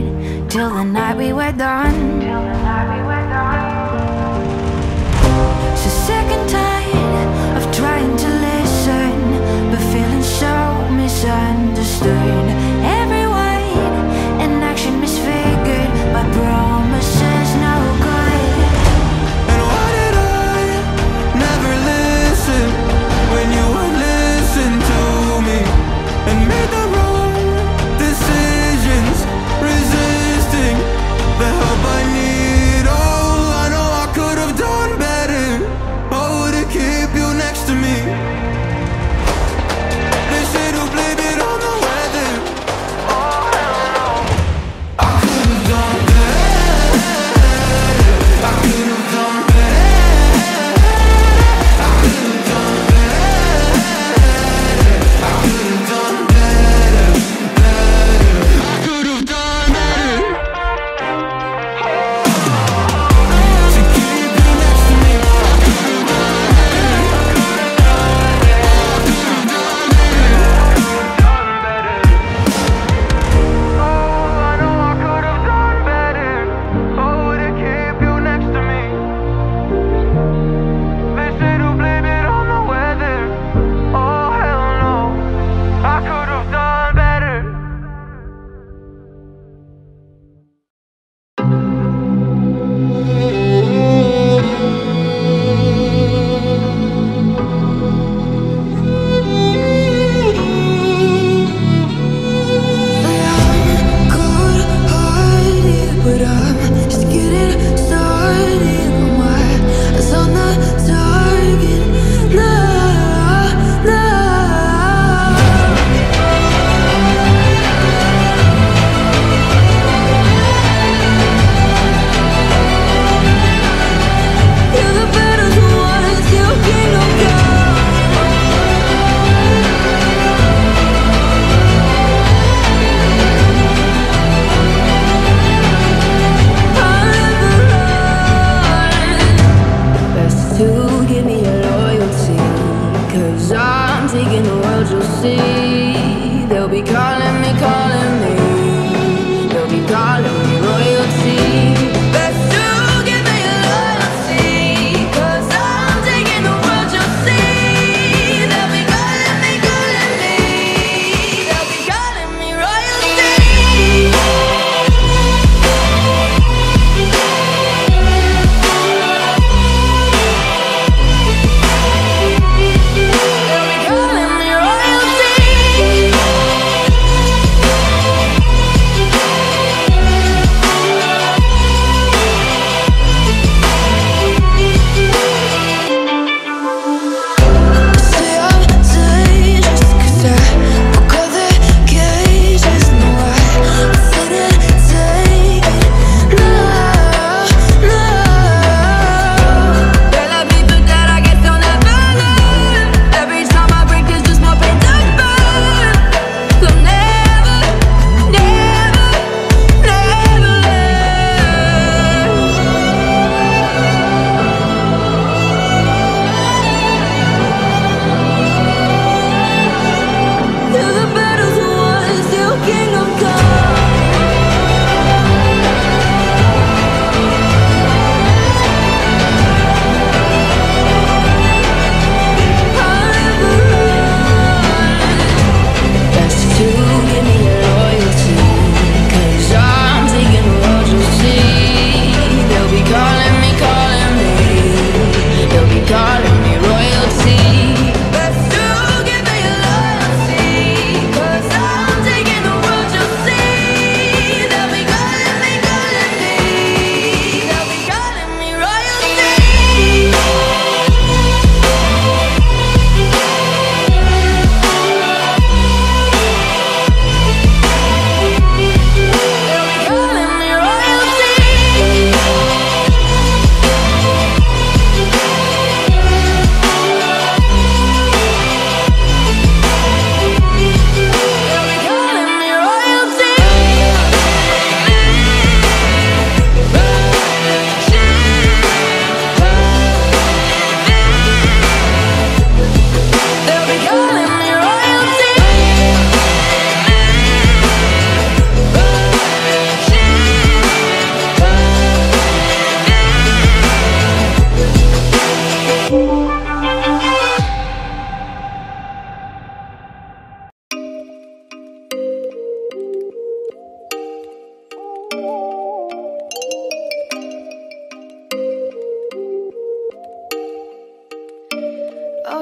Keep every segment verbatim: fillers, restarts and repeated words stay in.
night, till the night we were done. Till the night we were done. So sick and tired of trying to listen, but feeling so misunderstood. Every word and action misfigured by promises no good. And why did I never listen when you would listen to me and made the wrong decisions, resisting the help I need?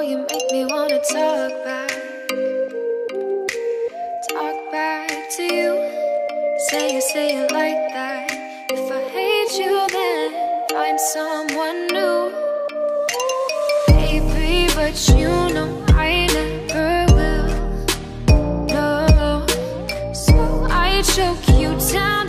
you make me wanna talk back, talk back to you. Say it, say it like that. If I hate you, then find someone new. Baby, but you know I never will. No, so I choke you down.